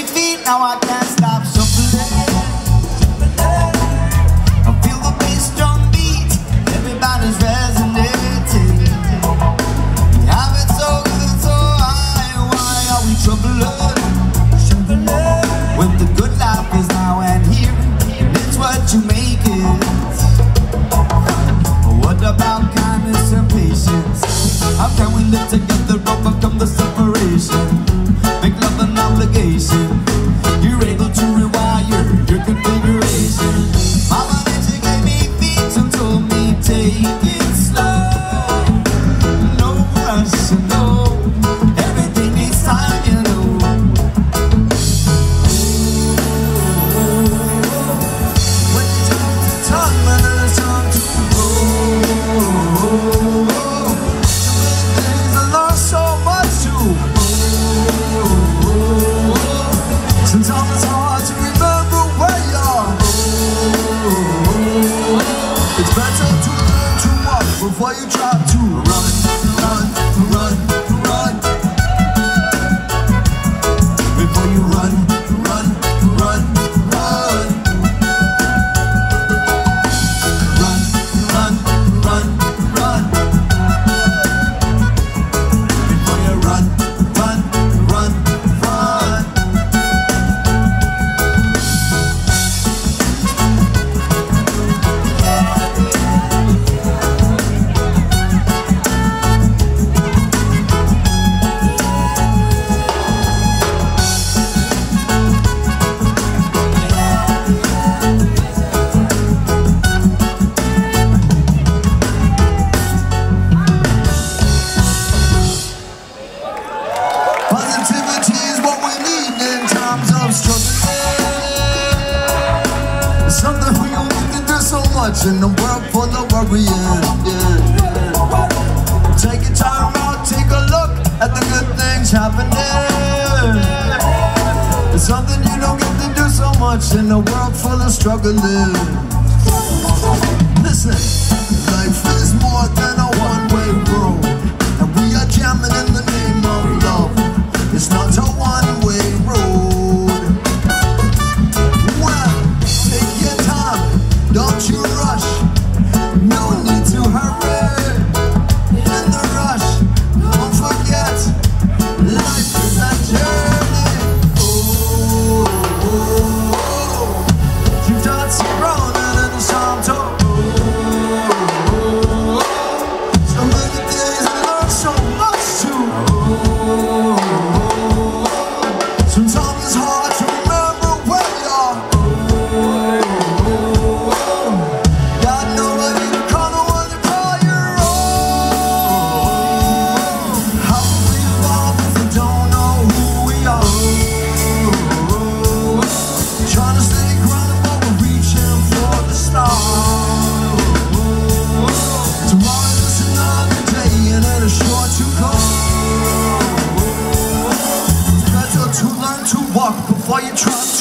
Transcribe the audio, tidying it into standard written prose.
8 feet, now I can't stop shuffling. Before you try to run, before you run, run, before you run. Positivity is what we need in times of struggle. Something we don't need to do so much in the world full of worry. Take your time out, take a look at the good things happening. It's something you don't get to do so much in a world full of struggling. Listen, life is more than a one-way road, and we are jamming in the name of love. It's not a one-way road. Well, take your time, don't you rush. No need to hurry. In the rush, don't forget, life is a journey. Oh, oh, oh. You dance around and in the sound talk. Oh, oh, oh. So many days and learn so much too. Oh, oh, oh. Sometimes it's hard to remember where we are. Got nobody to call, no one to call your own. How do we evolve if we don't know who we are? Trying to stay grounded but we're reaching for the stars. Tomorrow's just another day and it is sure to come. Before you try